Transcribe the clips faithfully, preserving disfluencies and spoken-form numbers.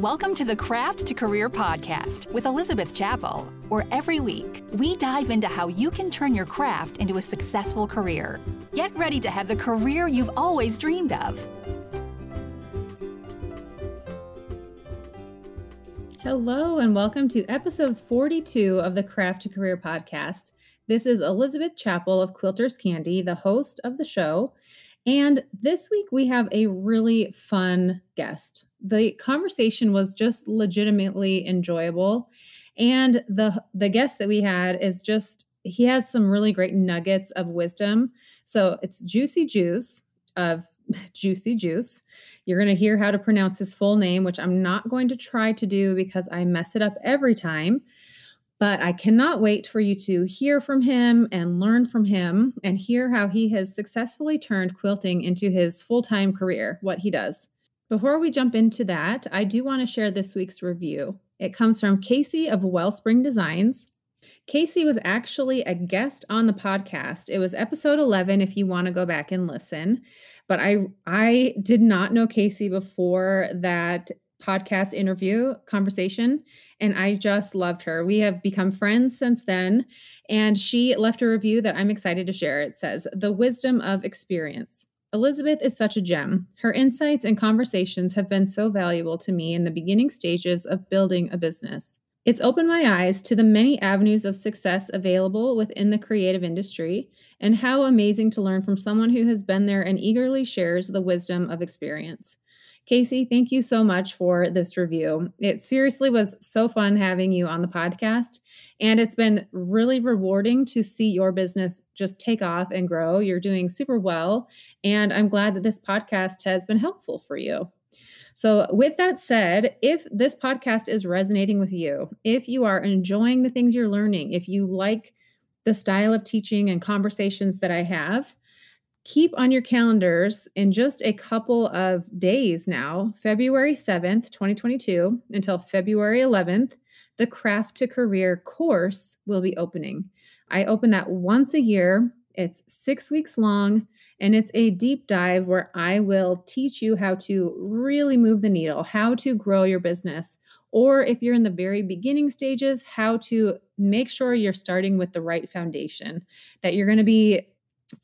Welcome to the Craft to Career podcast with Elizabeth Chappell, where every week we dive into how you can turn your craft into a successful career. Get ready to have the career you've always dreamed of. Hello and welcome to episode forty-two of the Craft to Career podcast. This is Elizabeth Chappell of Quilters Candy, the host of the show. And this week we have a really fun guest. The conversation was just legitimately enjoyable. And the the guest that we had is just, he has some really great nuggets of wisdom. So it's Giucy Giuce of Giucy Giuce. You're going to hear how to pronounce his full name, which I'm not going to try to do because I mess it up every time. But I cannot wait for you to hear from him and learn from him and hear how he has successfully turned quilting into his full-time career, what he does. Before we jump into that, I do want to share this week's review. It comes from Casey of Wellspring Designs. Casey was actually a guest on the podcast. It was episode eleven if you want to go back and listen. But I, I did not know Casey before that podcast interview conversation, and I just loved her. We have become friends since then, and she left a review that I'm excited to share. It says, "The wisdom of experience. Elizabeth is such a gem. Her insights and conversations have been so valuable to me in the beginning stages of building a business. It's opened my eyes to the many avenues of success available within the creative industry, and how amazing to learn from someone who has been there and eagerly shares the wisdom of experience." Casey, thank you so much for this review. It seriously was so fun having you on the podcast, and it's been really rewarding to see your business just take off and grow. You're doing super well, and I'm glad that this podcast has been helpful for you. So with that said, if this podcast is resonating with you, if you are enjoying the things you're learning, if you like the style of teaching and conversations that I have, keep on your calendars in just a couple of days now, February seventh, twenty twenty-two, until February eleventh, the Craft to Career course will be opening. I open that once a year. It's six weeks long, and it's a deep dive where I will teach you how to really move the needle, how to grow your business, or if you're in the very beginning stages, how to make sure you're starting with the right foundation, that you're going to be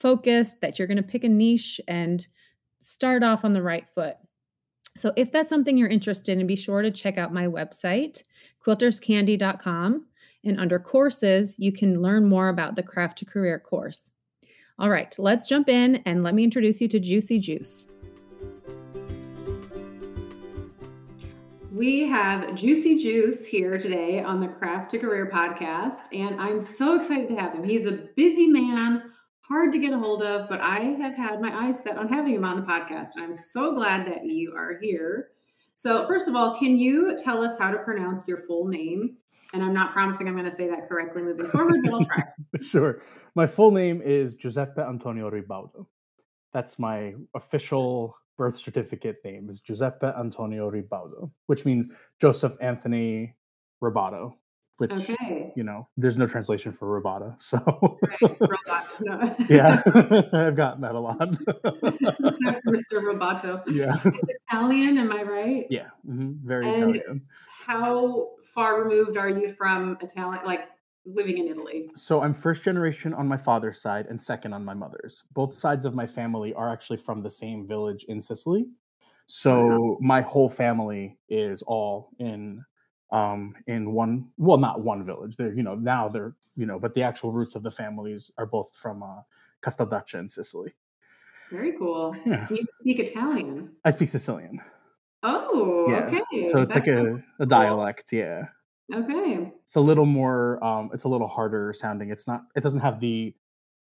focused, that you're going to pick a niche and start off on the right foot. So if that's something you're interested in, be sure to check out my website, quilters candy dot com. And under courses, you can learn more about the Craft to Career course. All right, let's jump in and let me introduce you to Giucy Giuce. We have Giucy Giuce here today on the Craft to Career podcast, and I'm so excited to have him. He's a busy man, hard to get a hold of, but I have had my eyes set on having him on the podcast, and I'm so glad that you are here. So first of all, can you tell us how to pronounce your full name? And I'm not promising I'm going to say that correctly moving forward, but I'll try. Sure. My full name is Giuseppe Antonio Ribaudo. That's my official birth certificate name, is Giuseppe Antonio Ribaudo, which means Joseph Anthony Ribaudo. Which, okay. You know, there's no translation for Ribaudo, so. Right, Ribaudo, no. Yeah, I've gotten that a lot. Mister Ribaudo. Yeah. It's Italian, am I right? Yeah, mm-hmm. Very and Italian. How far removed are you from Italian, like living in Italy? So I'm first generation on my father's side and second on my mother's. Both sides of my family are actually from the same village in Sicily. So wow. My whole family is all in um in one, well, not one village, they're, you know, now they're, you know, but the actual roots of the families are both from uh Casteldaccia in Sicily. Very cool. Yeah. You speak Italian? I speak Sicilian. Oh yeah. Okay, so it's that's like a, a dialect. Cool. Yeah, okay. It's a little more um it's a little harder sounding. It's not, it doesn't have the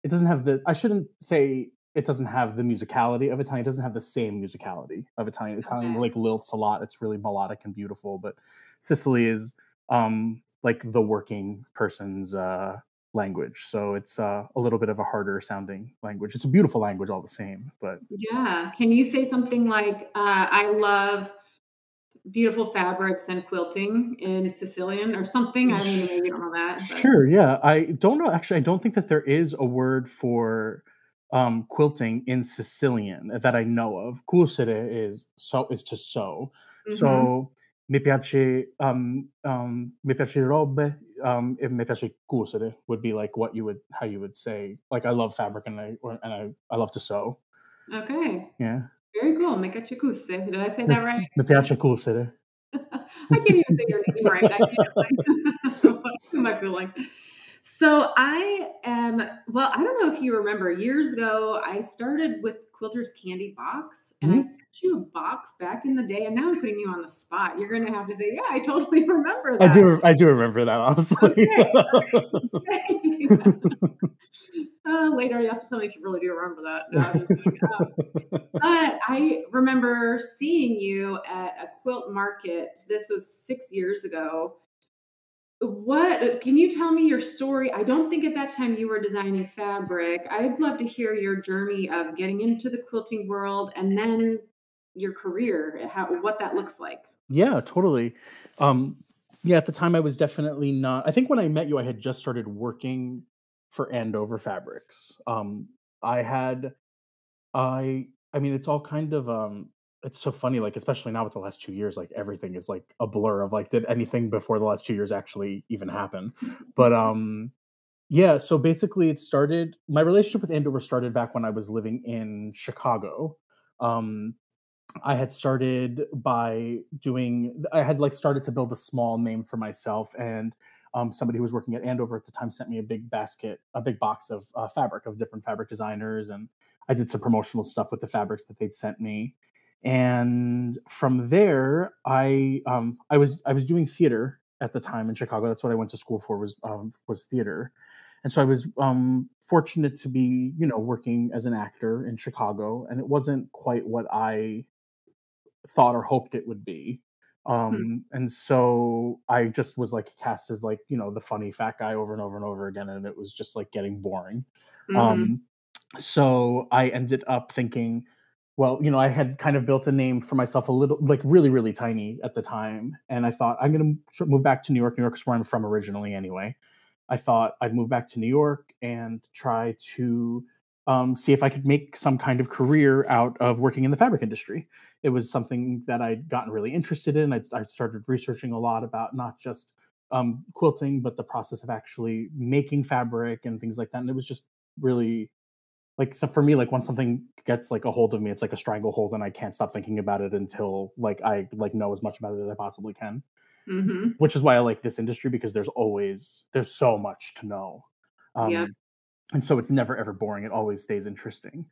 it doesn't have the I shouldn't say it doesn't have the musicality of Italian. It doesn't have the same musicality of Italian. Italian okay. like lilts a lot. It's really melodic and beautiful. But Sicily is um, like the working person's uh, language. So it's uh, a little bit of a harder sounding language. It's a beautiful language all the same. But yeah. Can you say something like, uh, I love beautiful fabrics and quilting in Sicilian or something? I mean, maybe you don't know that. But. Sure. Yeah. I don't know. Actually, I don't think that there is a word for Um, quilting in Sicilian that I know of. Cucere is so is to sew. Mm-hmm. So mi piace um, um, mi piace robe, um, and mi piace cusere would be like what you would how you would say like I love fabric and I or, and I, I love to sew. Okay. Yeah. Very cool. Mi piace cusere. Did I say that right? Mi piace cusere. I can't even say your name right. I can't, like, who am I feeling? So I am, well, I don't know if you remember, years ago, I started with Quilters Candy Box, and mm-hmm. I sent you a box back in the day, and now I'm putting you on the spot. You're going to have to say, yeah, I totally remember that. I do I do remember that, honestly. Okay. Okay. uh, later, you have to tell me if you really do remember that. No, I'm just kidding. Um, but I remember seeing you at a quilt market. This was six years ago. What can you tell me your story? I don't think at that time you were designing fabric. I'd love to hear your journey of getting into the quilting world and then your career, how, what that looks like. Yeah, totally. Um, yeah, at the time I was definitely not. I think when I met you, I had just started working for Andover Fabrics. Um, I had, I, I mean, it's all kind of. Um, It's so funny, like, especially now with the last two years, like everything is like a blur of like, did anything before the last two years actually even happen? But um, yeah, so basically it started, my relationship with Andover started back when I was living in Chicago. Um, I had started by doing, I had like started to build a small name for myself. And um, somebody who was working at Andover at the time sent me a big basket, a big box of uh, fabric of different fabric designers. And I did some promotional stuff with the fabrics that they'd sent me. And from there, I um, I was I was doing theater at the time in Chicago. That's what I went to school for was um, was theater, and so I was um, fortunate to be you know working as an actor in Chicago. And it wasn't quite what I thought or hoped it would be, um, hmm. and so I just was like cast as like you know the funny fat guy over and over and over again, and it was just like getting boring. Mm-hmm. Um, so I ended up thinking. Well, you know, I had kind of built a name for myself a little, like really, really tiny at the time. And I thought I'm going to move back to New York. New York is where I'm from originally anyway. I thought I'd move back to New York and try to um, see if I could make some kind of career out of working in the fabric industry. It was something that I'd gotten really interested in. I, I started researching a lot about not just um, quilting, but the process of actually making fabric and things like that. And it was just really... Like, so for me, like once something gets like a hold of me, it's like a stranglehold and I can't stop thinking about it until like, I like know as much about it as I possibly can, mm-hmm. which is why I like this industry because there's always, there's so much to know. Um, yeah. And so it's never, ever boring. It always stays interesting.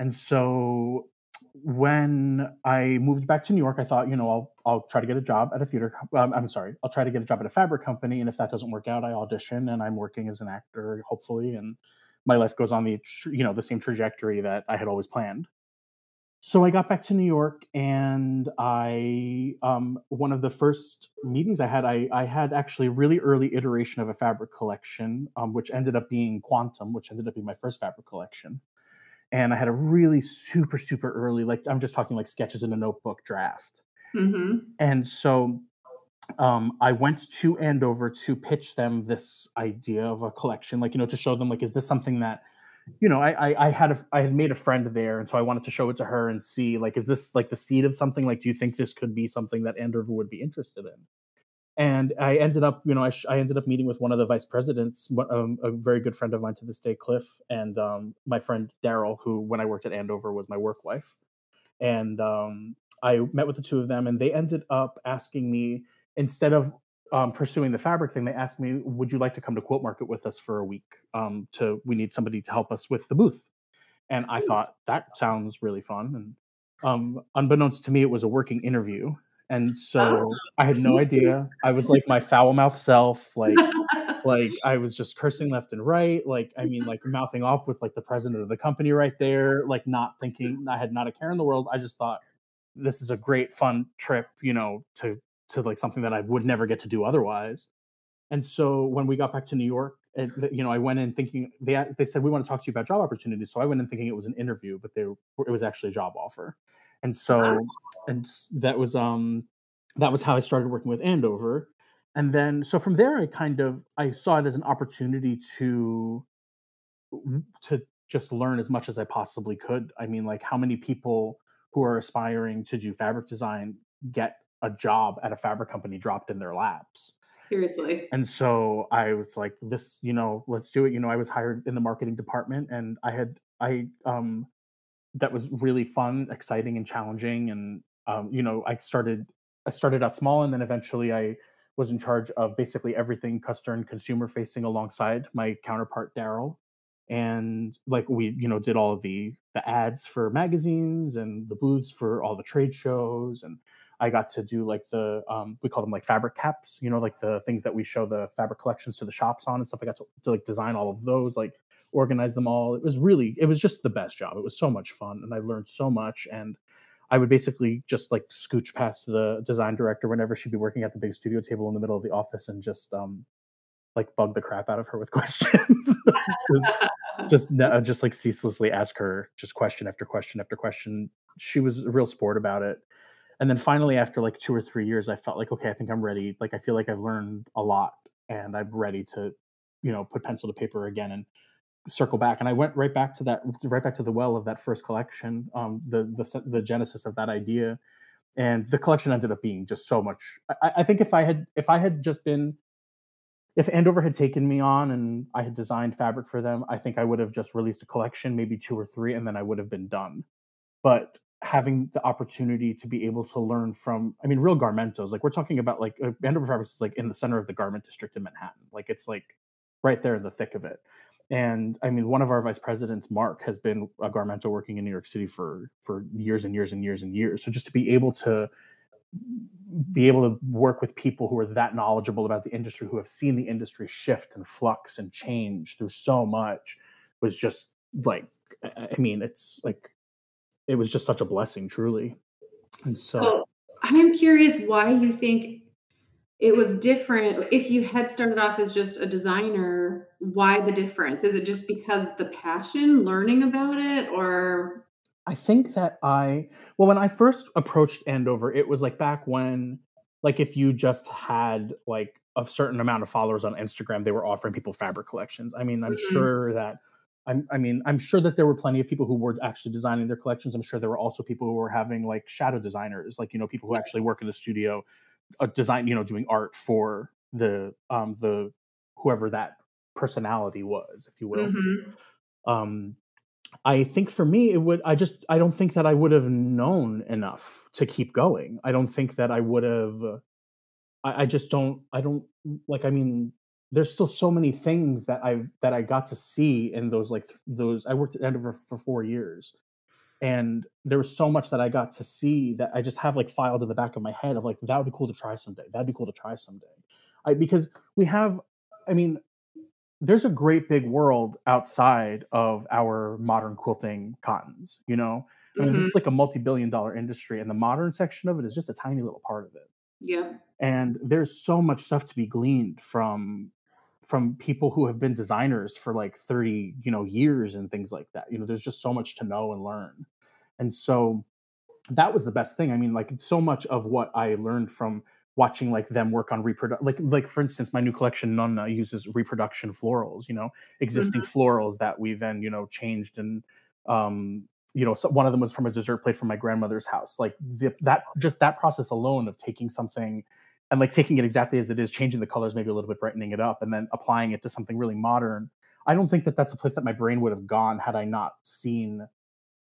And so when I moved back to New York, I thought, you know, I'll, I'll try to get a job at a theater. Um, I'm sorry. I'll try to get a job at a fabric company. And if that doesn't work out, I audition and I'm working as an actor, hopefully. And my life goes on the, you know, the same trajectory that I had always planned. So I got back to New York and I, um, one of the first meetings I had, I, I had actually a really early iteration of a fabric collection, um, which ended up being Quantum, which ended up being my first fabric collection. And I had a really super, super early, like, I'm just talking like sketches in a notebook draft. Mm-hmm. And so Um, I went to Andover to pitch them this idea of a collection, like, you know, to show them, like, is this something that, you know, I, I, I had a, I had made a friend there. And so I wanted to show it to her and see, like, is this like the seed of something? Like, do you think this could be something that Andover would be interested in? And I ended up, you know, I, I ended up meeting with one of the vice presidents, um, a very good friend of mine to this day, Cliff, and um, my friend Daryl, who when I worked at Andover was my work wife. And um, I met with the two of them and they ended up asking me, instead of um, pursuing the fabric thing, they asked me, would you like to come to Quilt Market with us for a week? Um, to we need somebody to help us with the booth. And I thought, that sounds really fun. And um, unbeknownst to me, it was a working interview. And so oh. I had no idea. I was like my foul mouth self. Like, like I was just cursing left and right. Like, I mean, like mouthing off with like the president of the company right there. Like not thinking, I had not a care in the world. I just thought, this is a great fun trip, you know, to to like something that I would never get to do otherwise. And so when we got back to New York, it, you know, I went in thinking, they they said, we want to talk to you about job opportunities. So I went in thinking it was an interview, but they were, it was actually a job offer. And so, wow. and that was, um, that was how I started working with Andover. And then, so from there, I kind of, I saw it as an opportunity to, to just learn as much as I possibly could. I mean, like how many people who are aspiring to do fabric design get a job at a fabric company dropped in their laps. Seriously. And so I was like, this, you know, let's do it. You know, I was hired in the marketing department, and I had, I, um, that was really fun, exciting, and challenging. And, um, you know, I started, I started out small, and then eventually I was in charge of basically everything customer and consumer facing alongside my counterpart, Daryl. And like, we, you know, did all of the, the ads for magazines and the booths for all the trade shows. And I got to do like the, um, we call them like fabric caps, you know, like the things that we show the fabric collections to the shops on and stuff. I got to, to like design all of those, like organize them all. It was really, it was just the best job. It was so much fun, and I learned so much. And I would basically just like scooch past the design director whenever she'd be working at the big studio table in the middle of the office and just, um, like bug the crap out of her with questions. just, just, just like ceaselessly ask her just question after question after question. She was a real sport about it. And then finally, after like two or three years, I felt like, okay, I think I'm ready. Like, I feel like I've learned a lot, and I'm ready to, you know, put pencil to paper again and circle back. And I went right back to that, right back to the well of that first collection, um, the, the, the genesis of that idea. And the collection ended up being just so much. I, I think if I had, if I had just been, if Andover had taken me on and I had designed fabric for them, I think I would have just released a collection, maybe two or three, and then I would have been done. But having the opportunity to be able to learn from, I mean, real garmentos, like we're talking about, like Andover Fabrics is like in the center of the garment district in Manhattan. Like it's like right there in the thick of it. And I mean, one of our vice presidents, Mark, has been a garmento working in New York City for, for years and years and years and years. So just to be able to be able to work with people who are that knowledgeable about the industry, who have seen the industry shift and flux and change through so much, was just like, I mean, it's like, it was just such a blessing, truly. And so, so I'm curious why you think it was different. If you had started off as just a designer, why the difference? Is it just because the passion, learning about it, or? I think that I, well, when I first approached Andover, it was like back when, like if you just had like a certain amount of followers on Instagram, they were offering people fabric collections. I mean, I'm mm-hmm. sure that I mean, I'm sure that there were plenty of people who were actually designing their collections. I'm sure there were also people who were having like shadow designers, like, you know, people who actually work in the studio, uh, design, you know, doing art for the, um, the, whoever that personality was, if you will. Mm-hmm. Um, I think for me, it would, I just, I don't think that I would have known enough to keep going. I don't think that I would have, I, I just don't, I don't like, I mean, there's still so many things that I that I got to see in those like th those I worked at Andover for four years, and there was so much that I got to see that I just have like filed in the back of my head of like, that would be cool to try someday. That'd be cool to try someday, I, because we have, I mean, there's a great big world outside of our modern quilting cottons. You know, I mean, mm-hmm. It's like a multi-billion dollar industry, and the modern section of it is just a tiny little part of it. Yeah, and there's so much stuff to be gleaned from. from people who have been designers for like thirty, you know, years and things like that. You know, there's just so much to know and learn. And so that was the best thing. I mean, like so much of what I learned from watching like them work on reproduction, like, like for instance, my new collection, Nonna, uses reproduction florals, you know, existing mm-hmm. florals that we then, you know, changed. And, um, you know, so one of them was from a dessert plate from my grandmother's house. Like the, that, just that process alone of taking something and like taking it exactly as it is, changing the colors, maybe a little bit, brightening it up, and then applying it to something really modern. I don't think that that's a place that my brain would have gone had I not seen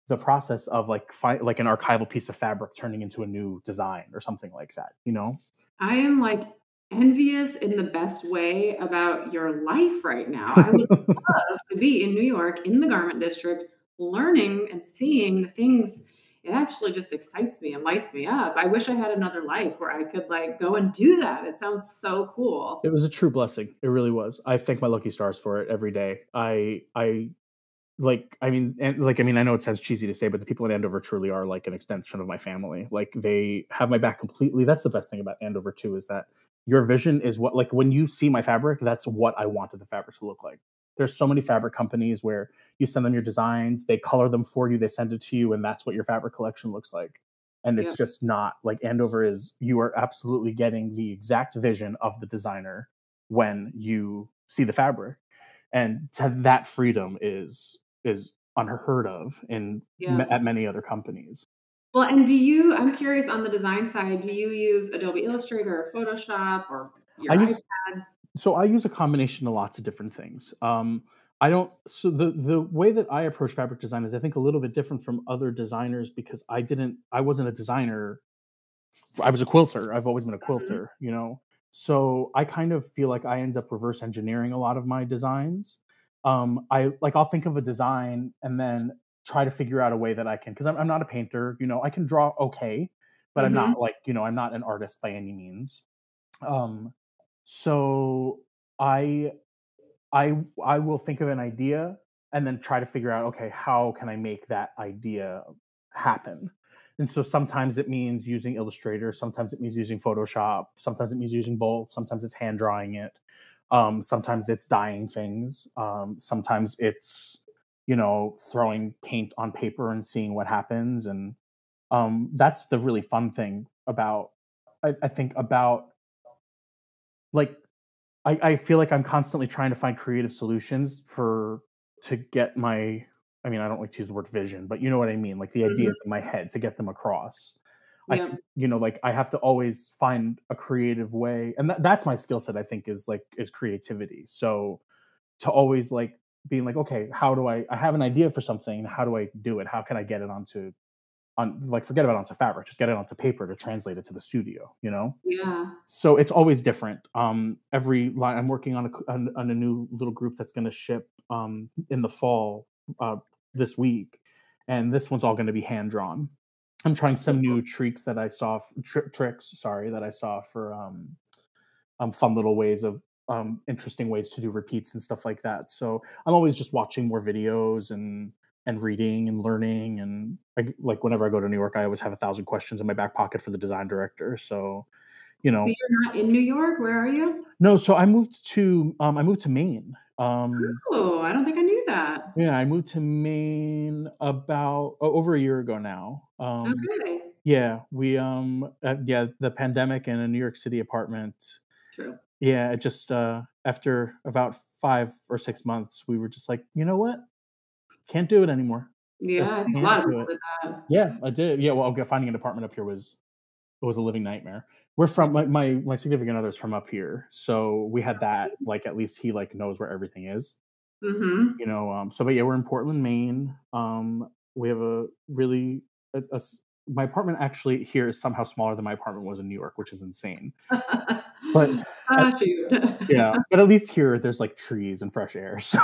the process of like fi like an archival piece of fabric turning into a new design or something like that, you know? I am like envious in the best way about your life right now. I would love to be in New York in the garment district, learning and seeing the things. It actually just excites me and lights me up. I wish I had another life where I could like go and do that. It sounds so cool. It was a true blessing. It really was. I thank my lucky stars for it every day. I, I like, I mean, and like, I mean, I know it sounds cheesy to say, but the people in Andover truly are like an extension of my family. Like they have my back completely. That's the best thing about Andover too, is that your vision is what, like when you see my fabric, that's what I wanted the fabric to look like. There's so many fabric companies where you send them your designs, they color them for you, they send it to you, and that's what your fabric collection looks like. And it's yeah. just not like Andover is, you are absolutely getting the exact vision of the designer when you see the fabric. And to that freedom is, is unheard of in, yeah. at many other companies. Well, and do you, I'm curious on the design side, do you use Adobe Illustrator or Photoshop or your I iPad? Use, so I use a combination of lots of different things. Um, I don't, so the, the way that I approach fabric design is I think a little bit different from other designers because I didn't, I wasn't a designer. I was a quilter. I've always been a quilter, you know? So I kind of feel like I end up reverse engineering a lot of my designs. Um, I like, I'll think of a design and then try to figure out a way that I can, because I'm, I'm not a painter, you know, I can draw okay, but mm-hmm. I'm not like, you know, I'm not an artist by any means. Um, so I, I, I will think of an idea and then try to figure out, okay, how can I make that idea happen? And so sometimes it means using Illustrator, sometimes it means using Photoshop, sometimes it means using both, sometimes it's hand drawing it. Um, sometimes it's dyeing things. Um, sometimes it's, you know, throwing paint on paper and seeing what happens. And um, that's the really fun thing about, I, I think about, like, I, I feel like I'm constantly trying to find creative solutions for, to get my, I mean, I don't like to use the word vision, but you know what I mean? Like the ideas in my head to get them across. Yeah. I, you know, like I have to always find a creative way. And th- that's my skill set, I think, is like, is creativity. So to always like being like, okay, how do I, I have an idea for something. How do I do it? How can I get it onto, on like, forget about onto fabric, just get it onto paper to translate it to the studio, you know? Yeah. So it's always different. Um, every line, I'm working on a, on, on a new little group that's going to ship um, in the fall uh, this week. And this one's all going to be hand drawn. I'm trying some new tricks that I saw, tri- tricks, sorry, that I saw for um, um, fun little ways of, um, interesting ways to do repeats and stuff like that. So I'm always just watching more videos and and reading and learning. And I, like whenever I go to New York, I always have a thousand questions in my back pocket for the design director. So, you know. So you're not in New York? Where are you? No, so I moved to, um, I moved to Maine. Um, oh, I don't think I knew that. Yeah, I moved to Maine about oh, over a year ago now. Um, okay. Yeah, we um, uh, yeah, the pandemic and a New York City apartment. True. Yeah, it just uh, after about five or six months, we were just like, you know what, can't do it anymore. Yeah, I think a lot of people did that. Yeah, I did. Yeah, well, finding an apartment up here was it was a living nightmare. We're from my, my my significant other's from up here, so we had that. Like at least he like knows where everything is, mm-hmm. you know. Um, so, but yeah, we're in Portland, Maine. Um, we have a really a, a, my apartment actually here is somehow smaller than my apartment was in New York, which is insane. But at, yeah, but at least here there's like trees and fresh air, so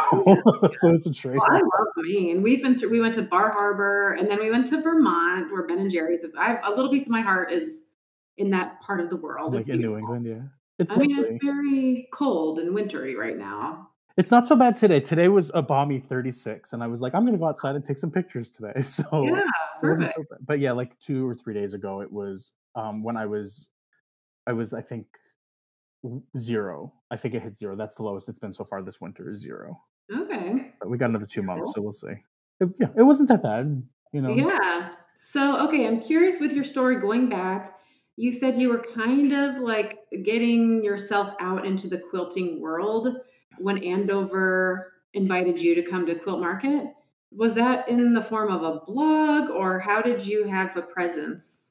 so it's a trade. Well, I love Maine. We've been through, we went to Bar Harbor and then we went to Vermont where Ben and Jerry's is. I a little piece of my heart is in that part of the world. Like it's in beautiful. New England, yeah. It's I lovely. mean, it's very cold and wintry right now. It's not so bad today. Today was a balmy thirty-six, and I was like, I'm going to go outside and take some pictures today. So yeah, perfect. So but yeah, like two or three days ago, it was um, when I was, I was, I think, zero. I think it hit zero. That's the lowest it's been so far this winter is zero. Okay. But we got another two months, cool. So we'll see. It, yeah, it wasn't that bad, you know. Yeah. So, okay, I'm curious with your story going back. You said you were kind of like getting yourself out into the quilting world when Andover invited you to come to Quilt Market. Was that in the form of a blog or how did you have a presence?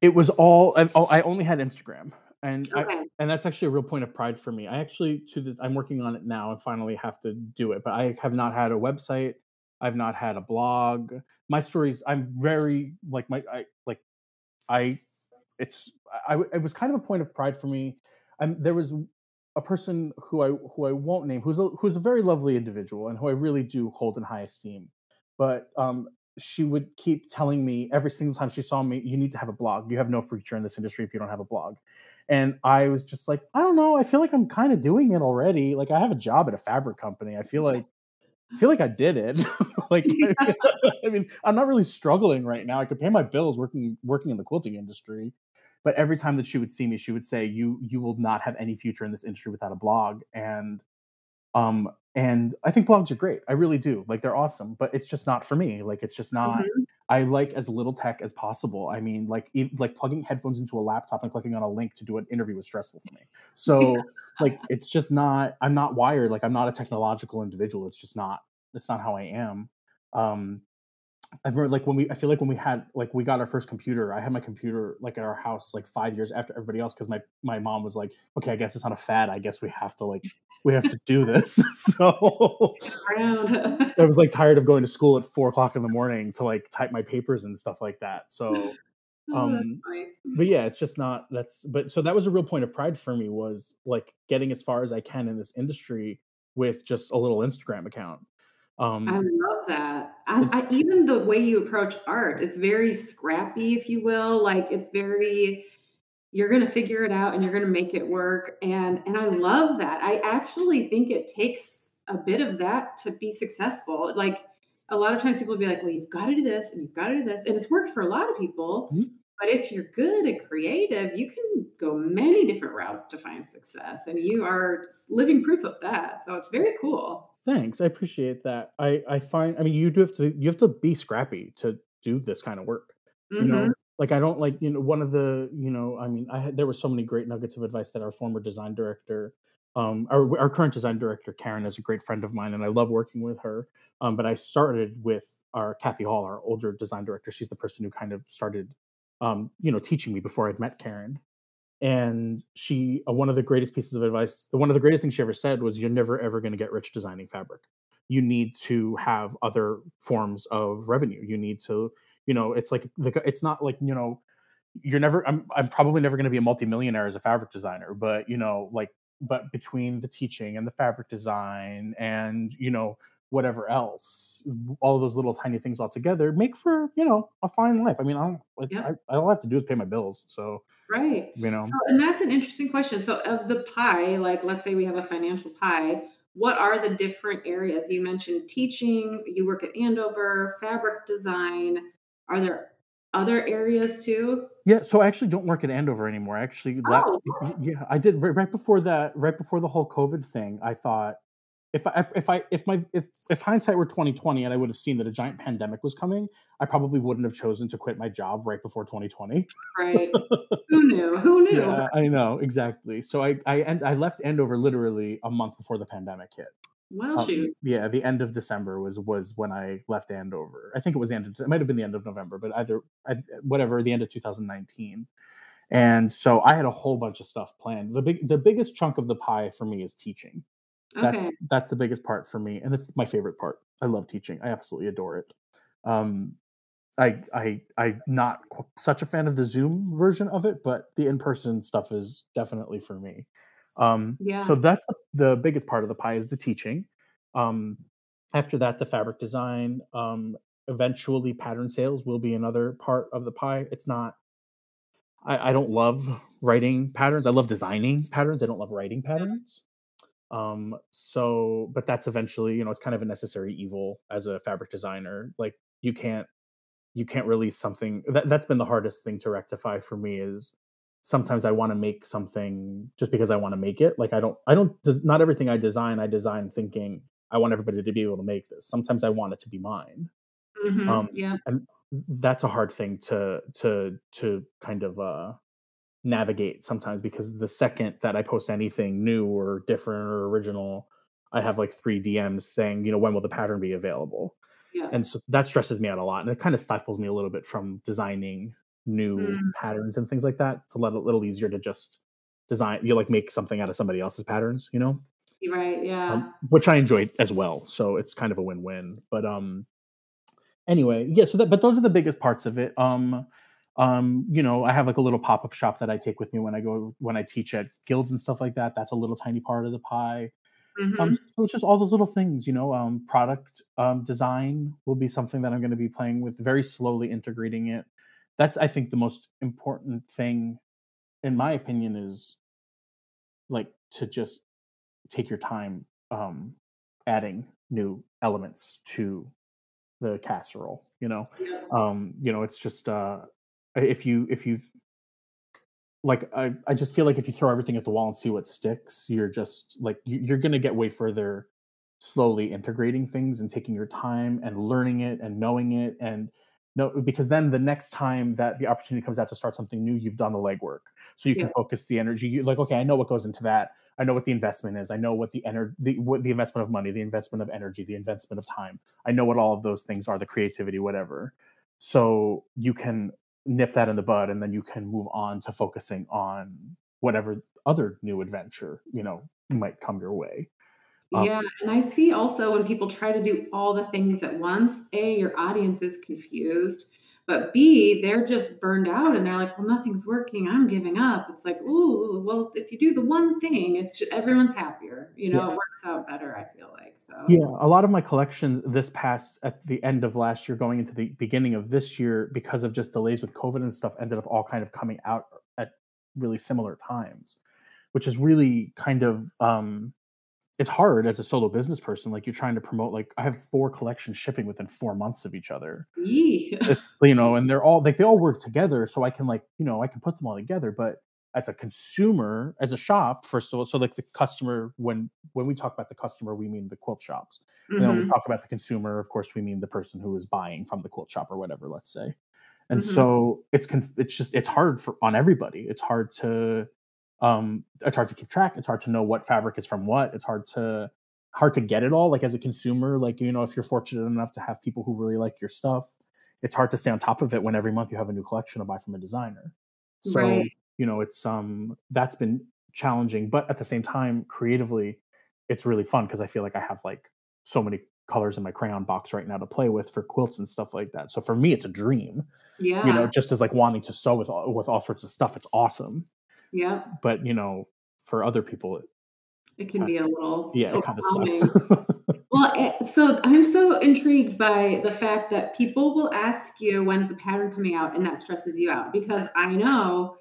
It was all, I, oh, I only had Instagram and okay. I, and that's actually a real point of pride for me. I actually, to this, I'm working on it now and finally have to do it, but I have not had a website. I've not had a blog. My stories, I'm very like my, I like, I, It's. I. It was kind of a point of pride for me. I'm, there was a person who I who I won't name, who's a, who's a very lovely individual, and who I really do hold in high esteem. But um, she would keep telling me every single time she saw me, "You need to have a blog. You have no future in this industry if you don't have a blog." And I was just like, I don't know. I feel like I'm kind of doing it already. Like I have a job at a fabric company. I feel like I feel like I did it. Like yeah. I, mean, I mean, I'm not really struggling right now. I could pay my bills working working in the quilting industry. But every time that she would see me, she would say, "You you will not have any future in this industry without a blog." And um and I think blogs are great. I really do. Like they're awesome, but it's just not for me. Like it's just not. Mm-hmm. I like as little tech as possible. I mean, like e- like plugging headphones into a laptop and clicking on a link to do an interview was stressful for me. So yeah. Like it's just not. I'm not wired. Like I'm not a technological individual. It's just not. It's not how I am. Um, I remember, like, when we, I feel like when we had, like, we got our first computer, I had my computer, like, at our house, like, five years after everybody else, because my, my mom was like, okay, I guess it's not a fad. I guess we have to, like, we have to do this. So I was, like, tired of going to school at four o'clock in the morning to, like, type my papers and stuff like that. So, um, oh, but yeah, it's just not, that's, but so that was a real point of pride for me, was, like, getting as far as I can in this industry with just a little Instagram account. Um, I love that. I, I, even the way you approach art, it's very scrappy, if you will. Like, it's very, you're going to figure it out and you're going to make it work. And, and I love that. I actually think it takes a bit of that to be successful. Like, a lot of times people will be like, well, you've got to do this and you've got to do this. And it's worked for a lot of people, mm-hmm. but if you're good and creative, you can go many different routes to find success. And you are living proof of that. So it's very cool. Thanks. I appreciate that. I, I find, I mean, you do have to, you have to be scrappy to do this kind of work, mm-hmm. you know, like, I don't like, you know, one of the, you know, I mean, I had, there were so many great nuggets of advice that our former design director, um, our, our current design director, Karen, is a great friend of mine and I love working with her. Um, but I started with our Kathy Hall, our older design director. She's the person who kind of started, um, you know, teaching me before I'd met Karen. And she, uh, one of the greatest pieces of advice, the one of the greatest things she ever said was, you're never, ever going to get rich designing fabric. You need to have other forms of revenue. You need to, you know, it's like, it's not like, you know, you're never, I'm, I'm probably never going to be a multimillionaire as a fabric designer, but, you know, like, but between the teaching and the fabric design and, you know, whatever else, all those little tiny things all together make for, you know, a fine life. I mean, I don't, like, yeah. I, all I have to do is pay my bills. So, right. You know, so, and that's an interesting question. So of the pie, like, let's say we have a financial pie, what are the different areas? You mentioned teaching, you work at Andover, fabric design. Are there other areas too? Yeah. So I actually don't work at Andover anymore. I actually, oh. that, yeah, I did right, right before that, right before the whole COVID thing, I thought, If I, if I, if my, if, if hindsight were twenty twenty and I would have seen that a giant pandemic was coming, I probably wouldn't have chosen to quit my job right before twenty twenty. Right. Who knew? Who knew? Yeah, I know. Exactly. So I, I, and I left Andover literally a month before the pandemic hit. Well, um, shoot. Yeah. The end of December was, was when I left Andover. I think it was the end of, it might've been the end of November, but either, I, whatever, the end of two thousand nineteen. And so I had a whole bunch of stuff planned. The big, the biggest chunk of the pie for me is teaching. That's okay. That's the biggest part for me, and it's my favorite part. I love teaching. I absolutely adore it. Um, I I I'm not such a fan of the Zoom version of it, but the in-person stuff is definitely for me. Um, yeah. So that's the biggest part of the pie, is the teaching. Um, after that, the fabric design. Um, eventually, pattern sales will be another part of the pie. It's not. I, I don't love writing patterns. I love designing patterns. I don't love writing patterns. Um, so, but that's eventually, you know, it's kind of a necessary evil as a fabric designer. Like, you can't, you can't release something that, that's been the hardest thing to rectify for me, is sometimes I want to make something just because I want to make it. Like, I don't, I don't, not everything I design, I design thinking I want everybody to be able to make this. Sometimes I want it to be mine. Mm-hmm, um, yeah. And that's a hard thing to, to, to kind of, uh, navigate sometimes, because the second that I post anything new or different or original, I have like three D Ms saying, you know, when will the pattern be available? Yeah. And so that stresses me out a lot. And it kind of stifles me a little bit from designing new mm. patterns and things like that. It's a little, little easier to just design, you know, like make something out of somebody else's patterns, you know? Right. Yeah. Um, which I enjoy as well. So it's kind of a win-win, but, um, anyway, yeah. So that, but those are the biggest parts of it. Um, Um, you know, I have like a little pop-up shop that I take with me when I go, when I teach at guilds and stuff like that. That's a little tiny part of the pie. Mm-hmm. Um, so it's just all those little things, you know, um, product, um, design will be something that I'm going to be playing with, very slowly integrating it. That's, I think, the most important thing, in my opinion, is like to just take your time, um, adding new elements to the casserole, you know, yeah. um, you know, it's just, uh, If you, if you, like, I, I just feel like if you throw everything at the wall and see what sticks, you're just like, you, you're going to get way further slowly integrating things and taking your time and learning it and knowing it. And no, because then the next time that the opportunity comes out to start something new, you've done the legwork. so you can yeah. focus the energy. You're like, okay, I know what goes into that. I know what the investment is. I know what the energy, the, what the investment of money, the investment of energy, the investment of time. I know what all of those things are, the creativity, whatever. So you can nip that in the bud, and then you can move on to focusing on whatever other new adventure, you know, might come your way. Um, yeah. And I see also when people try to do all the things at once, A, your audience is confused, but B, they're just burned out and they're like, well, nothing's working. I'm giving up. It's like, ooh, well, if you do the one thing, it's just, everyone's happier. You know, yeah. it works out better, I feel like. So yeah, a lot of my collections this past, at the end of last year, going into the beginning of this year, because of just delays with COVID and stuff, ended up all kind of coming out at really similar times, which is really kind of, um, it's hard as a solo business person. Like, you're trying to promote, like, I have four collections shipping within four months of each other. Eee. It's, you know, and they're all like, they all work together. So I can, like, you know, I can put them all together, but as a consumer, as a shop, first of all, so like the customer, when, when we talk about the customer, we mean the quilt shops. Mm-hmm. And then when we talk about the consumer, of course, we mean the person who is buying from the quilt shop or whatever, let's say. And mm-hmm. so it's, it's just, it's hard for, on everybody. It's hard to, um it's hard to keep track, it's hard to know what fabric is from what, it's hard to hard to get it all. Like, as a consumer, like, you know, if you're fortunate enough to have people who really like your stuff, it's hard to stay on top of it when every month you have a new collection to buy from a designer. So right. you know, it's um that's been challenging, but at the same time, creatively, it's really fun, because I feel like I have like so many colors in my crayon box right now to play with for quilts and stuff like that. So for me, it's a dream. Yeah, you know, just as like wanting to sew with all, with all sorts of stuff, it's awesome. Yeah, but you know, for other people, it, it can uh, be a little yeah, it kind of sucks. Well, it, so I'm so intrigued by the fact that people will ask you, when's the pattern coming out, and that stresses you out, because I know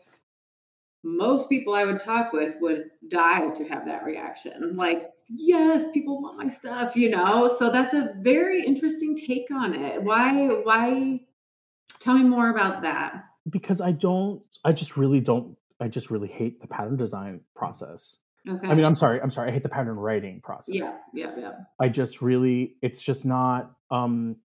most people I would talk with would die to have that reaction. Like, yes, people want my stuff, you know. So that's a very interesting take on it. Why? Why? Tell me more about that. Because I don't. I just really don't. I just really hate the pattern design process. Okay. I mean, I'm sorry. I'm sorry. I hate the pattern writing process. Yeah, yeah, yeah. I just really, it's just not, um,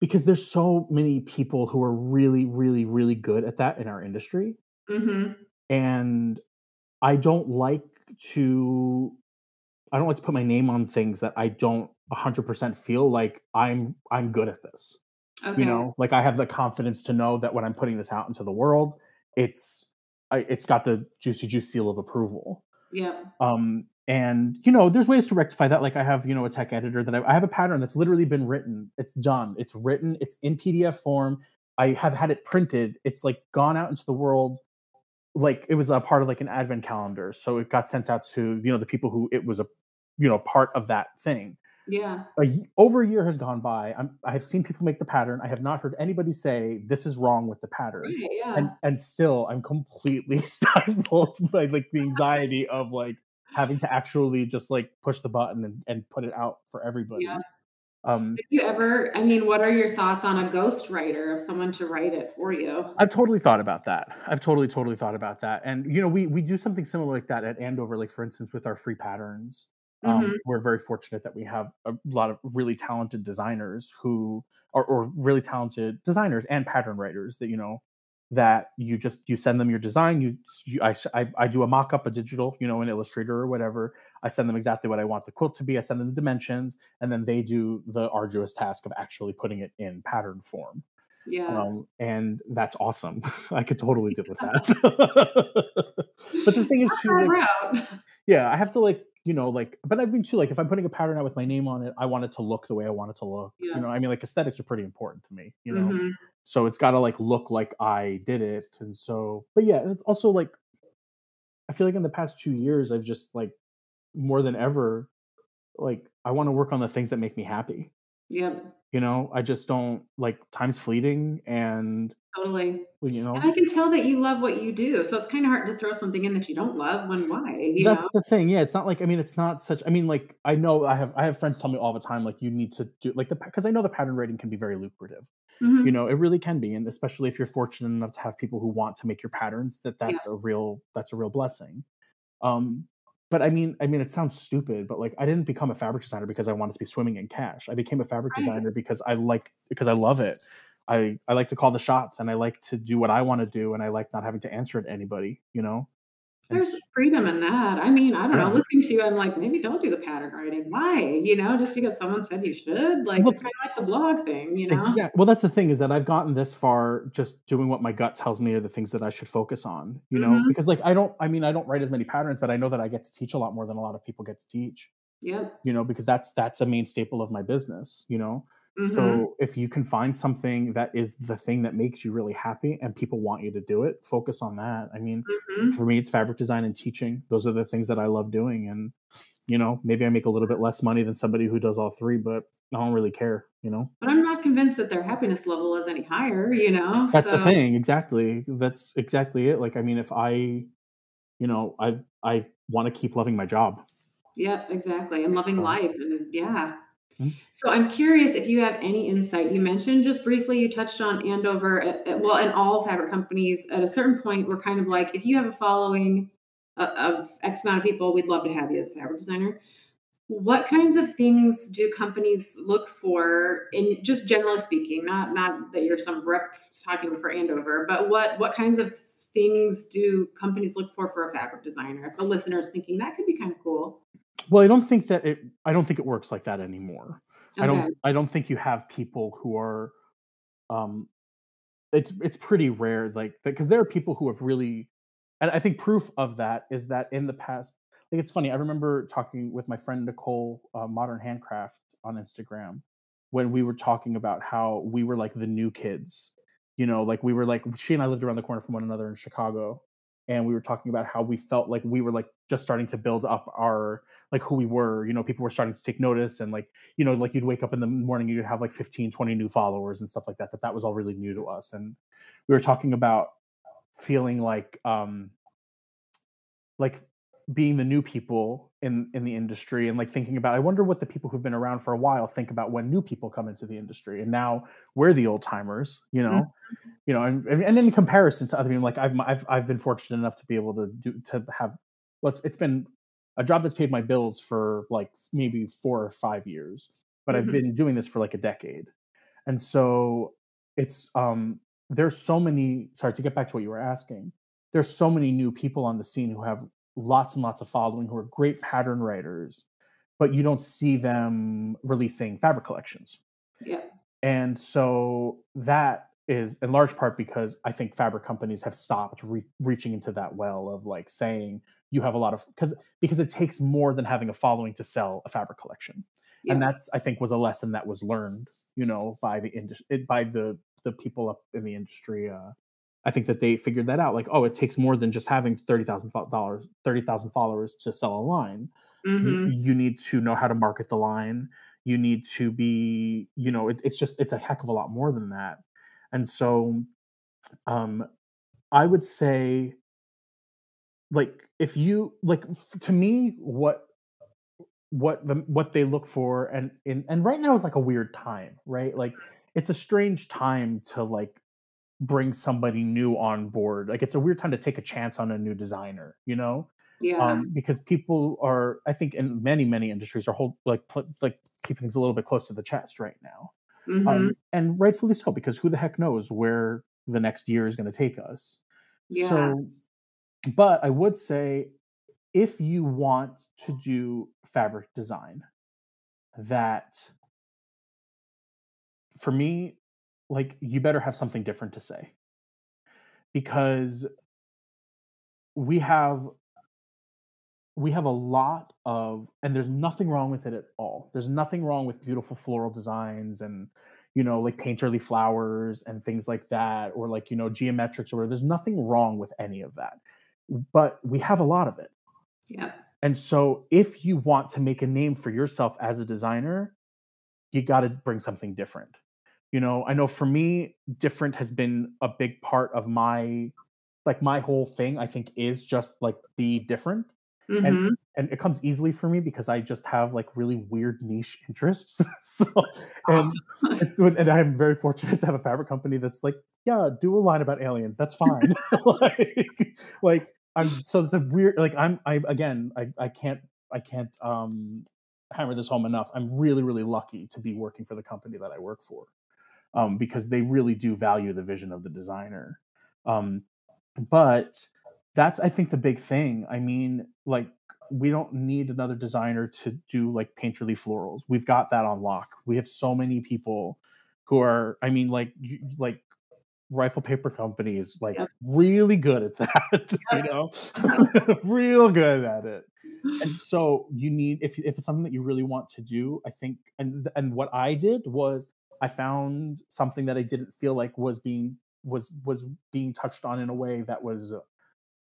because there's so many people who are really, really, really good at that in our industry. Mm-hmm. And I don't like to, I don't like to put my name on things that I don't one hundred percent feel like I'm, I'm good at this. Okay. You know, like, I have the confidence to know that when I'm putting this out into the world, it's, I, it's got the Giucy Giuce seal of approval. Yeah. Um, and, you know, there's ways to rectify that. Like, I have, you know, a tech editor that I, I have a pattern that's literally been written. It's done. It's written. It's in P D F form. I have had it printed. It's like gone out into the world. Like, it was a part of like an advent calendar. So it got sent out to, you know, the people who it was a, you know, part of that thing. Yeah. A, over a year has gone by. I'm, I have seen people make the pattern. I have not heard anybody say this is wrong with the pattern. Yeah. And and still, I'm completely stifled by like the anxiety of like having to actually just like push the button and, and put it out for everybody. Yeah. Um, Did you ever? I mean, what are your thoughts on a ghostwriter, of someone to write it for you? I've totally thought about that. I've totally, totally thought about that. And you know, we we do something similar like that at Andover. Like, for instance, with our free patterns. Um, mm-hmm. We're very fortunate that we have a lot of really talented designers who are, or really talented designers and pattern writers that, you know, that you just, you send them your design. You, you I, I, I do a mock-up, a digital, you know, an Illustrator or whatever. I send them exactly what I want the quilt to be. I send them the dimensions, and then they do the arduous task of actually putting it in pattern form. Yeah. Um, and that's awesome. I could totally deal with that. But the thing is, too, like, yeah, I have to like, you know, like, but I've been too, like, if I'm putting a pattern out with my name on it, I want it to look the way I want it to look. Yeah. You know, I mean, like, aesthetics are pretty important to me, you know? Mm-hmm. So it's got to like, look like I did it. And so, but yeah, it's also like, I feel like in the past two years, I've just like, more than ever, like, I want to work on the things that make me happy. Yep. You know, I just don't, like, time's fleeting, and totally. You know, and I can tell that you love what you do, so it's kind of hard to throw something in that you don't love. When why? You That's know? The thing. Yeah, it's not like, I mean, it's not such. I mean, like, I know I have I have friends tell me all the time, like, you need to do like the because I know the pattern writing can be very lucrative. Mm-hmm. You know, it really can be, and especially if you're fortunate enough to have people who want to make your patterns, that that's yeah. a real that's a real blessing. Um, But I mean, I mean, it sounds stupid, but like, I didn't become a fabric designer because I wanted to be swimming in cash. I became a fabric designer because I like, because I love it. I, I like to call the shots, and I like to do what I want to do, and I like not having to answer to anybody, you know? There's and, freedom in that. I mean, I don't yeah. know, listening to you, I'm like, maybe don't do the pattern writing. Why? You know, just because someone said you should. Like, well, it's kind of like the blog thing, you know? Exactly. Well, that's the thing, is that I've gotten this far just doing what my gut tells me are the things that I should focus on, you know? Mm-hmm. Because, like, I don't, I mean, I don't write as many patterns, but I know that I get to teach a lot more than a lot of people get to teach. Yeah. You know, because that's, that's a main staple of my business, you know? Mm-hmm. So if you can find something that is the thing that makes you really happy and people want you to do it, focus on that. I mean, mm-hmm. for me, it's fabric design and teaching. Those are the things that I love doing. And, you know, maybe I make a little bit less money than somebody who does all three, but I don't really care, you know? But I'm not convinced that their happiness level is any higher, you know? That's so. the thing. Exactly. That's exactly it. Like, I mean, if I, you know, I, I want to keep loving my job. Yep, exactly. And loving um, life. And yeah. So I'm curious if you have any insight. You mentioned just briefly, you touched on Andover, at, at, well, and all fabric companies at a certain point were kind of like, if you have a following of, of X amount of people, we'd love to have you as a fabric designer. What kinds of things do companies look for in, just generally speaking, not, not that you're some rep talking for Andover, but what, what kinds of things do companies look for for a fabric designer? If the listener is thinking that could be kind of cool. Well, I don't think that it, I don't think it works like that anymore. Okay. I don't, I don't think you have people who are, um, it's, it's pretty rare, like, because there are people who have really, and I think proof of that is that in the past, like, it's funny. I remember talking with my friend, Nicole, uh, Modern Handcraft on Instagram, when we were talking about how we were like the new kids, you know, like we were like, she and I lived around the corner from one another in Chicago. And we were talking about how we felt like we were like just starting to build up our, like who we were, you know, people were starting to take notice, and like, you know, like you'd wake up in the morning, you'd have like fifteen, twenty new followers and stuff like that, that that was all really new to us. And we were talking about feeling like, um, like being the new people in, in the industry, and like thinking about, I wonder what the people who've been around for a while think about when new people come into the industry. And now we're the old timers, you know, mm-hmm. you know, and, and in comparison to other people, like I've, I've, I've been fortunate enough to be able to do, to have, well, it's been a job that's paid my bills for like maybe four or five years, but mm-hmm. I've been doing this for like a decade. And so it's, um, there's so many, sorry, to get back to what you were asking, there's so many new people on the scene who have lots and lots of following, who are great pattern writers, but you don't see them releasing fabric collections. Yeah. And so that is in large part because I think fabric companies have stopped re reaching into that well of like saying you have a lot of, because because it takes more than having a following to sell a fabric collection. Yeah. And that's, I think, was a lesson that was learned, you know, by the industry, by the the people up in the industry. Uh, I think that they figured that out. Like, oh, it takes more than just having thirty thousand followers to sell a line. Mm-hmm. you, you need to know how to market the line. You need to be, you know, it, it's just, it's a heck of a lot more than that. And so um, I would say, like, if you, like, to me, what, what, the, what they look for, and, and, and right now is like a weird time, right? Like, it's a strange time to like, bring somebody new on board. Like, it's a weird time to take a chance on a new designer, you know? Yeah. Um, because people are, I think in many, many industries are hold, like, like keeping things a little bit close to the chest right now. Mm-hmm. um, and rightfully so, because who the heck knows where the next year is going to take us. Yeah. So, but I would say if you want to do fabric design, that for me, like, you better have something different to say, because we have, we have a lot of, and there's nothing wrong with it at all. There's nothing wrong with beautiful floral designs and, you know, like painterly flowers and things like that, or like, you know, geometrics, or there's nothing wrong with any of that, but we have a lot of it. Yeah. And so if you want to make a name for yourself as a designer, you got to bring something different. You know, I know for me, different has been a big part of my, like my whole thing, I think, is just like be different. Mm-hmm. and, and it comes easily for me because I just have like really weird niche interests. so and, awesome. and I'm very fortunate to have a fabric company that's like, yeah, do a line about aliens. That's fine. like, like I'm, so it's a weird, like I'm, I, again, I, I can't, I can't, um, hammer this home enough. I'm really, really lucky to be working for the company that I work for. um, because they really do value the vision of the designer. Um, but that's, I think, the big thing. I mean, like, we don't need another designer to do like painterly florals. We've got that on lock. We have so many people who are, I mean, like, like Rifle Paper Company is like yep. really good at that, you know, real good at it. And so you need, if, if it's something that you really want to do, I think, and, and what I did was I found something that I didn't feel like was being, was, was being touched on in a way that was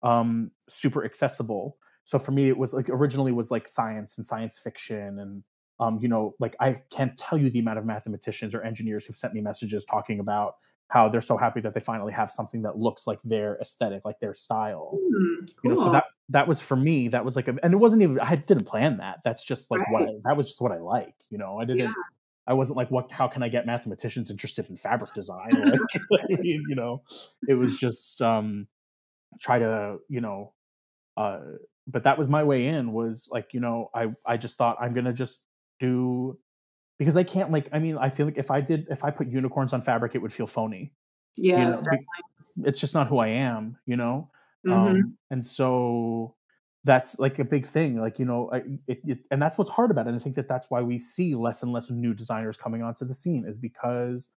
um, super accessible. So for me, it was like, originally was like science and science fiction. And, um, you know, like, I can't tell you the amount of mathematicians or engineers who've sent me messages talking about how they're so happy that they finally have something that looks like their aesthetic, like their style. Mm, cool. You know, so that, that was for me, that was like, a, and it wasn't even, I didn't plan that. That's just like, right. what I, that was just what I like, you know, I didn't, yeah. I wasn't like, what, how can I get mathematicians interested in fabric design? Like, you know, it was just, um, try to, you know, uh, but that was my way in, was like, you know, I, I just thought I'm going to just do, because I can't, like, I mean, I feel like if I did, if I put unicorns on fabric, it would feel phony. Yeah. You know? It's just not who I am, you know? Mm-hmm. Um, and so that's like a big thing. Like, you know, I, it, it, and that's what's hard about it. And I think that that's why we see less and less new designers coming onto the scene, is because,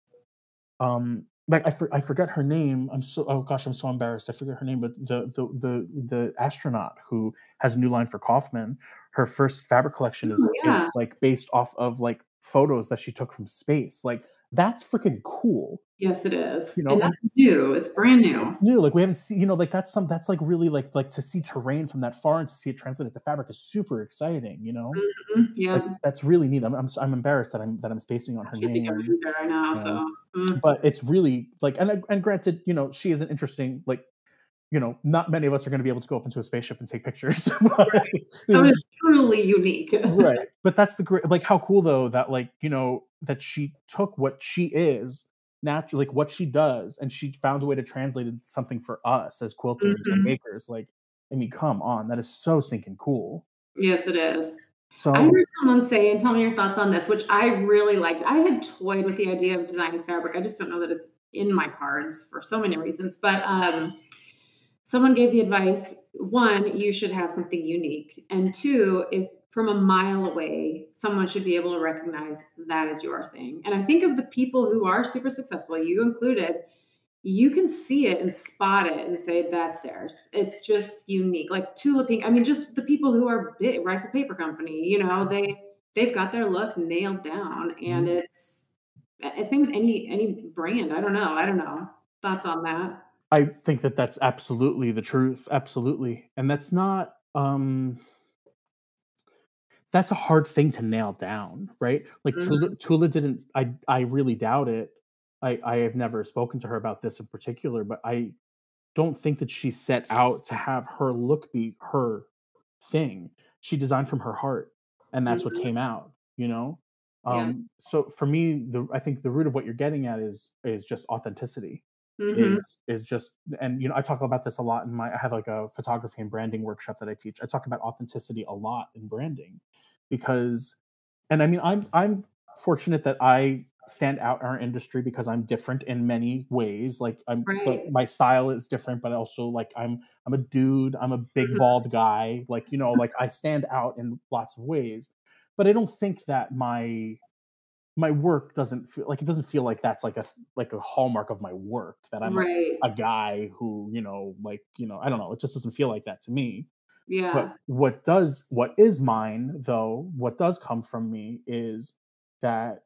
um, like, I, for, I forget her name. I'm so, oh gosh, I'm so embarrassed. I forget her name, but the, the, the, the astronaut who has a new line for Kaufman, her first fabric collection is, yeah. is like based off of like photos that she took from space. Like, that's freaking cool. Yes, it is. You know, and that's new. It's brand new. It's new. Like, we haven't seen, you know, like, that's some, that's like really like, like to see terrain from that far and to see it translated to fabric is super exciting, you know? Mm-hmm. Yeah. Like, that's really neat. I'm, I'm, I'm embarrassed that I'm, that I'm spacing on her I name. Think I'm either, I know, you know? So. Mm. But it's really like, and, and granted, you know, she is an interesting, like, you know, not many of us are going to be able to go up into a spaceship and take pictures. But, right. So it's truly unique. Right. But that's the great, like, how cool though, that like, you know, that she took what she is naturally, like what she does, and she found a way to translate it into something for us as quilters mm-hmm. and makers. Like, I mean, come on, that is so stinking cool. Yes, it is. So I heard someone say, and tell me your thoughts on this, which I really liked. I had toyed with the idea of designing fabric. I just don't know that it's in my cards for so many reasons, but, um, someone gave the advice, one, you should have something unique. And two, if from a mile away, someone should be able to recognize that is your thing. And I think of the people who are super successful, you included, you can see it and spot it and say, that's theirs. It's just unique. Like Tula Pink. I mean, just the people who are big, Rifle Paper Company, you know, they, they've got their look nailed down. And it's, it's same with any, any brand. I don't know. I don't know. Thoughts on that? I think that that's absolutely the truth. Absolutely. And that's not, um, that's a hard thing to nail down, right? Like mm-hmm. Tula, Tula didn't, I, I really doubt it. I, I have never spoken to her about this in particular, but I don't think that she set out to have her look be her thing. She designed from her heart, and that's mm-hmm. what came out, you know? Um, yeah. So for me, the, I think the root of what you're getting at is, is just authenticity. Mm-hmm. is is just, and you know, I talk about this a lot in my, I have like a photography and branding workshop that I teach. I talk about authenticity a lot in branding, because, and I mean, I'm I'm fortunate that I stand out in our industry because I'm different in many ways. Like I'm right. but my style is different, but also like I'm I'm a dude, I'm a big bald guy, like, you know, like I stand out in lots of ways. But I don't think that my my work doesn't feel like, it doesn't feel like that's like a, like a hallmark of my work, that I'm right. a, a guy who, you know, like, you know, I don't know. It just doesn't feel like that to me. Yeah. But what does, what is mine though, what does come from me is that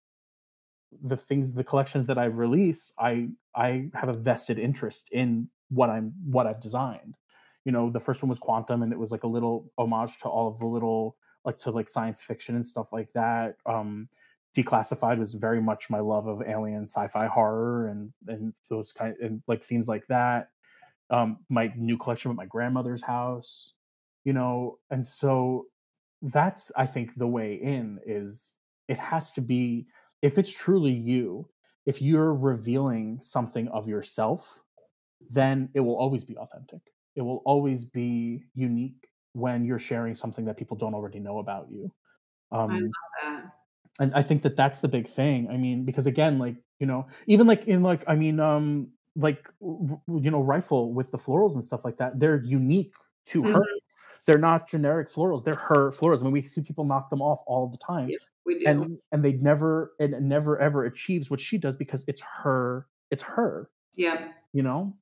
the things, the collections that I release, I, I have a vested interest in what I'm, what I've designed. You know, the first one was Quantum, and it was like a little homage to all of the little, like to like science fiction and stuff like that. Um, Declassified was very much my love of alien sci-fi horror and and those kind and like themes like that. Um, my new collection at my grandmother's house, you know, and so that's, I think, the way in is, it has to be, if it's truly you, if you're revealing something of yourself, then it will always be authentic. It will always be unique when you're sharing something that people don't already know about you. Um, I love that. And I think that that's the big thing. I mean, because again, like, you know, even like in like, I mean, um, like, you know, Rifle with the florals and stuff like that, they're unique to mm-hmm. her. They're not generic florals. They're her florals. I mean, we see people knock them off all the time. Yeah, we do. And, and they never, and never ever achieves what she does because it's her, it's her. Yeah. You know?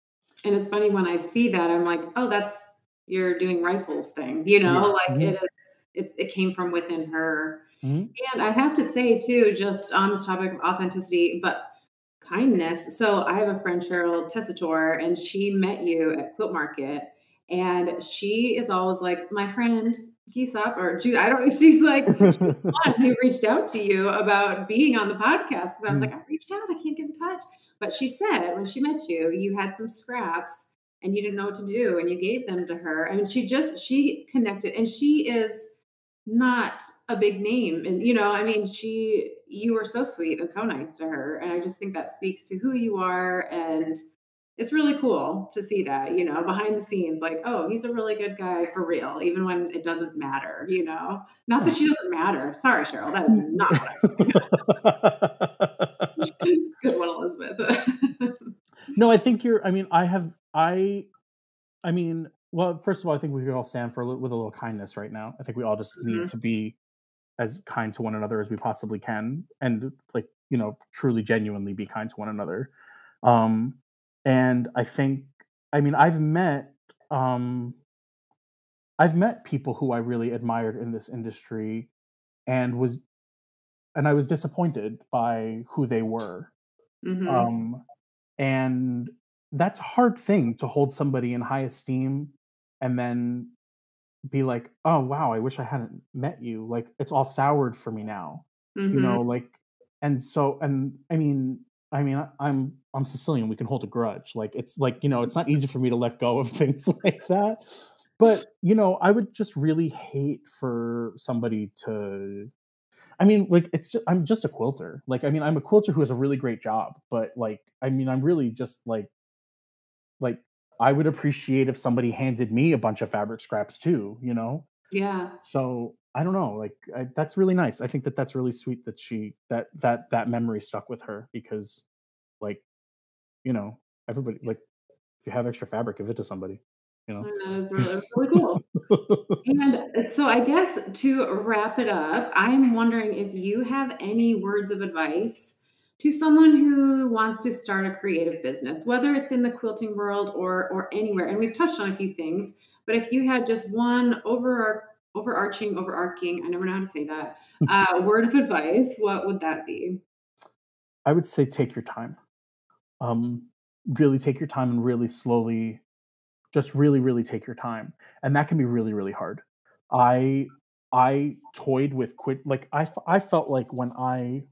And it's funny when I see that, I'm like, oh, that's, you're doing Rifle's thing, you know, yeah. like mm-hmm. it is, it, it came from within her. Mm-hmm. And I have to say too, just on this topic of authenticity, but kindness. So I have a friend, Cheryl Tessitore, and she met you at Quilt Market. And she is always like, my friend, Giuseppe, or Giuce, I don't, she's like, she's the one who reached out to you about being on the podcast. Cause I was mm. like, I reached out, I can't get in touch. But she said, when she met you, you had some scraps and you didn't know what to do. And you gave them to her. I mean, she just, she connected, and she is not a big name. And, you know, I mean, she, you were so sweet and so nice to her. And I just think that speaks to who you are, and it's really cool to see that, you know, behind the scenes, like, oh, he's a really good guy for real, even when it doesn't matter, you know. Not that she doesn't matter. Sorry, Cheryl, that is not what I mean. Good one, Elizabeth. No, I think you're, I mean, I have, I, I mean, well, first of all, I think we could all stand for a little, with a little kindness right now. I think we all just mm-hmm. need to be as kind to one another as we possibly can, and like, you know, truly, genuinely be kind to one another. Um, And I think, I mean, I've met, um, I've met people who I really admired in this industry, and was, and I was disappointed by who they were. Mm-hmm. Um, and that's a hard thing, to hold somebody in high esteem and then be like, oh, wow, I wish I hadn't met you. Like, it's all soured for me now, mm-hmm. you know, like, and so, and I mean, I mean, I'm I'm Sicilian. We can hold a grudge. Like, it's like, you know, it's not easy for me to let go of things like that. But, you know, I would just really hate for somebody to, I mean, like, it's just, I'm just a quilter. Like, I mean, I'm a quilter who has a really great job, but like, I mean, I'm really just like, like, I would appreciate if somebody handed me a bunch of fabric scraps too, you know? Yeah. So I don't know, like, I, that's really nice. I think that that's really sweet that she, that, that, that memory stuck with her, because like, you know, everybody, like, if you have extra fabric, give it to somebody, you know? And that is really, really cool. And so I guess to wrap it up, I'm wondering if you have any words of advice to someone who wants to start a creative business, whether it's in the quilting world or, or anywhere. And we've touched on a few things, but if you had just one over Overarching, overarching, I never know how to say that, uh, word of advice, what would that be? I would say take your time. Um, really take your time, and really slowly, just really, really take your time. And that can be really, really hard. I I toyed with quit, like I, I felt like when I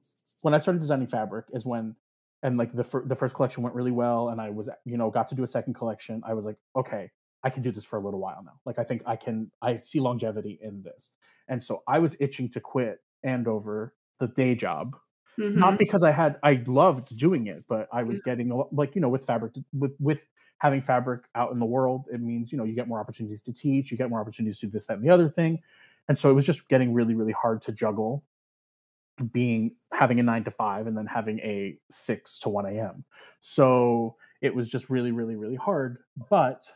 when I started designing fabric is when, and like the, fir- the first collection went really well, and I was, you know, got to do a second collection. I was like, okay, I can do this for a little while now. Like, I think I can, I see longevity in this. And so I was itching to quit Andover, the day job, mm-hmm. not because I had, I loved doing it, but I was mm-hmm. getting, like, you know, with fabric, with, with having fabric out in the world, it means, you know, you get more opportunities to teach, you get more opportunities to do this, that, and the other thing. And so it was just getting really, really hard to juggle being, having a nine to five and then having a six to one a.m. So it was just really, really, really hard. But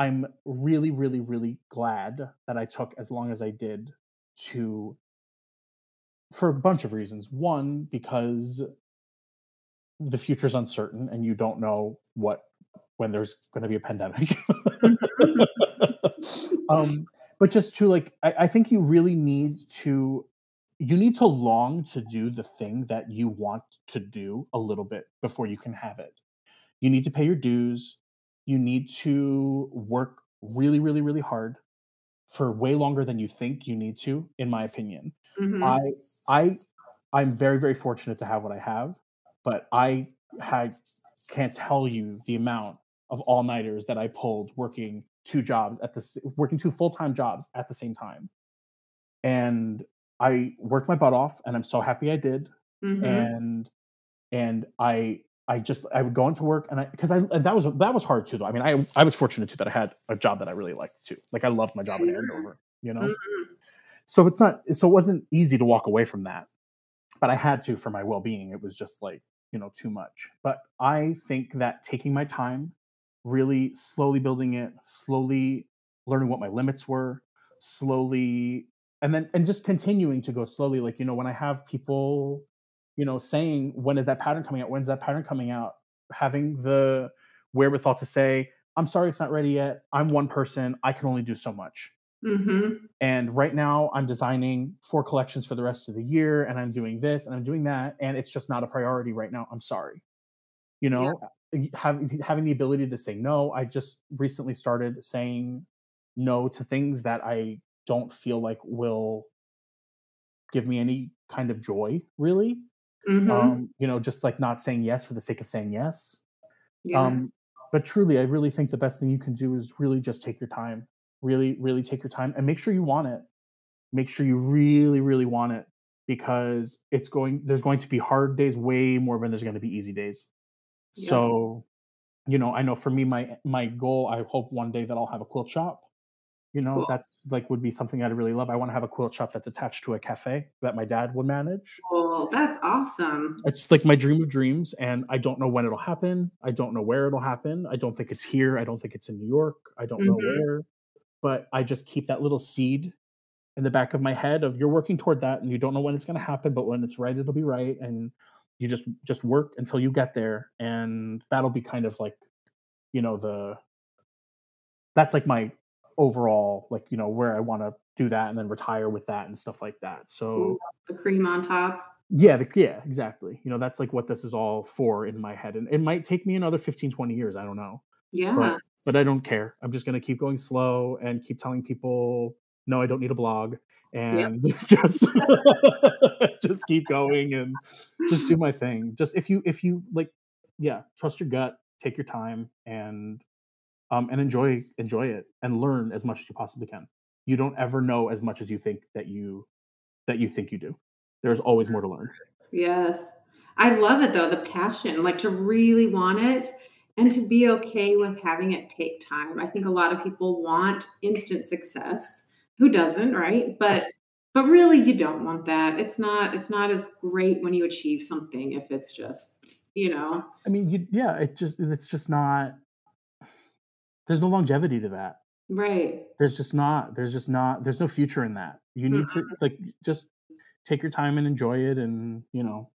I'm really, really, really glad that I took as long as I did to, for a bunch of reasons. One, because the future's uncertain and you don't know what, when there's going to be a pandemic. um, but just to like, I, I think you really need to, you need to long to do the thing that you want to do a little bit before you can have it. You need to pay your dues. You need to work really, really, really hard for way longer than you think you need to, in my opinion. Mm-hmm. I, I, I'm very, very fortunate to have what I have, but I had, can't tell you the amount of all-nighters that I pulled working two jobs at the, working two full-time jobs at the same time. And I worked my butt off, and I'm so happy I did. Mm-hmm. And, and I, I just, I would go into work, and I, cause I, and that was, that was hard too, though. I mean, I, I was fortunate too that I had a job that I really liked too. Like, I loved my job at Andover, you know? Mm-hmm. So it's not, so it wasn't easy to walk away from that, but I had to, for my well-being. It was just like, you know, too much. But I think that taking my time, really slowly building it, slowly learning what my limits were, slowly, and then, and just continuing to go slowly. Like, you know, when I have people, you know, saying, when is that pattern coming out? When's that pattern coming out? Having the wherewithal to say, I'm sorry, it's not ready yet. I'm one person. I can only do so much. Mm-hmm. And right now I'm designing four collections for the rest of the year, and I'm doing this and I'm doing that, and it's just not a priority right now. I'm sorry. You know, yeah. having having the ability to say no. I just recently started saying no to things that I don't feel like will give me any kind of joy, really. Mm-hmm. Um, you know, just like not saying yes for the sake of saying yes. Yeah. Um, but truly, I really think the best thing you can do is really just take your time. Really, really take your time and make sure you want it. Make sure you really, really want it, because it's going, there's going to be hard days way more than there's going to be easy days. Yes. So, you know, I know for me, my, my goal, I hope one day that I'll have a quilt shop, you know, cool. That's like, would be something I'd really love. I want to have a quilt shop that's attached to a cafe that my dad would manage. Oh, that's awesome. It's like my dream of dreams. And I don't know when it'll happen. I don't know where it'll happen. I don't think it's here. I don't think it's in New York. I don't mm-hmm. know where. But I just keep that little seed in the back of my head of, you're working toward that and you don't know when it's going to happen, but when it's right, it'll be right. And you just, just work until you get there. And that'll be kind of like, you know, the, that's like my overall, like, you know, where I want to do that and then retire with that and stuff like that. So the cream on top. Yeah. The, yeah, exactly. You know, that's like what this is all for in my head. And it might take me another fifteen, twenty years. I don't know. Yeah. But, but I don't care. I'm just going to keep going slow and keep telling people, no, I don't need a blog, and yep. just, just keep going and just do my thing. Just if you, if you like, yeah, trust your gut, take your time, and, um, and enjoy, enjoy it and learn as much as you possibly can. You don't ever know as much as you think that you, that you think you do. There's always more to learn. Yes. I love it though. The passion, like to really want it. And to be okay with having it take time. I think a lot of people want instant success. Who doesn't, right? But but really, you don't want that. It's not it's not as great when you achieve something if it's just, you know. I mean, you, yeah, it just it's just not. There's no longevity to that, right? There's just not. There's just not. There's no future in that. You need mm-hmm. to like just take your time and enjoy it, and you know.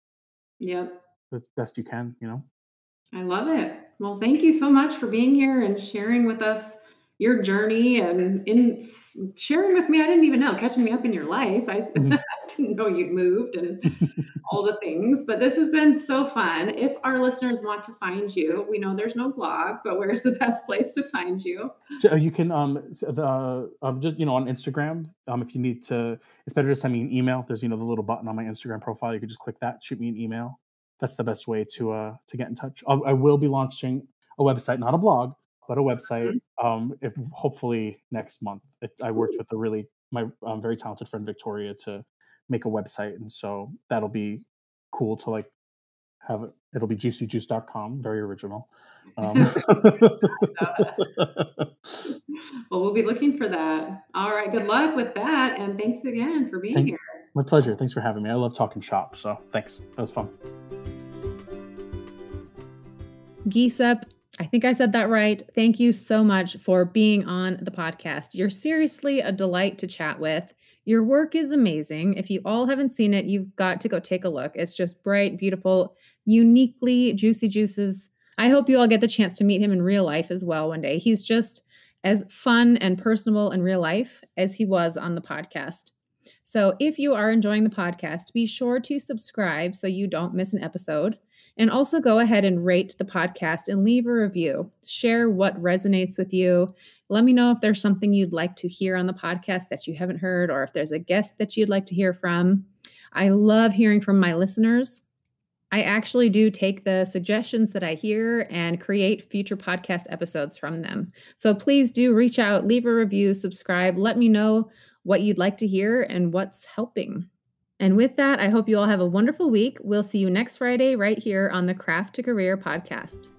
Yep. The best you can, you know. I love it. Well, thank you so much for being here and sharing with us your journey and in sharing with me. I didn't even know, catching me up in your life. I, mm-hmm. I didn't know you'd moved and all the things, but this has been so fun. If our listeners want to find you, we know there's no blog, but where's the best place to find you? You can, um, the, um, just, you know, on Instagram, um, if you need to, it's better to send me an email. There's, you know, the little button on my Instagram profile. You can just click that, shoot me an email. That's the best way to uh, to get in touch. I'll, I will be launching a website, not a blog, but a website. Um, if, hopefully next month. It, I worked with a really my um, very talented friend Victoria to make a website, and so that'll be cool to like have it. It'll be Giucy Giuce dot com. Very original. Um. Well, we'll be looking for that. All right. Good luck with that, and thanks again for being Thank- here. My pleasure. Thanks for having me. I love talking shop. So thanks. That was fun. Giuseppe, I think I said that right. Thank you so much for being on the podcast. You're seriously a delight to chat with. Your work is amazing. If you all haven't seen it, you've got to go take a look. It's just bright, beautiful, uniquely Giucy Giuce's. I hope you all get the chance to meet him in real life as well one day. He's just as fun and personable in real life as he was on the podcast. So if you are enjoying the podcast, be sure to subscribe so you don't miss an episode. And also go ahead and rate the podcast and leave a review. Share what resonates with you. Let me know if there's something you'd like to hear on the podcast that you haven't heard, or if there's a guest that you'd like to hear from. I love hearing from my listeners. I actually do take the suggestions that I hear and create future podcast episodes from them. So please do reach out, leave a review, subscribe, let me know what you'd like to hear, and what's helping. And with that, I hope you all have a wonderful week. We'll see you next Friday right here on the Craft to Career podcast.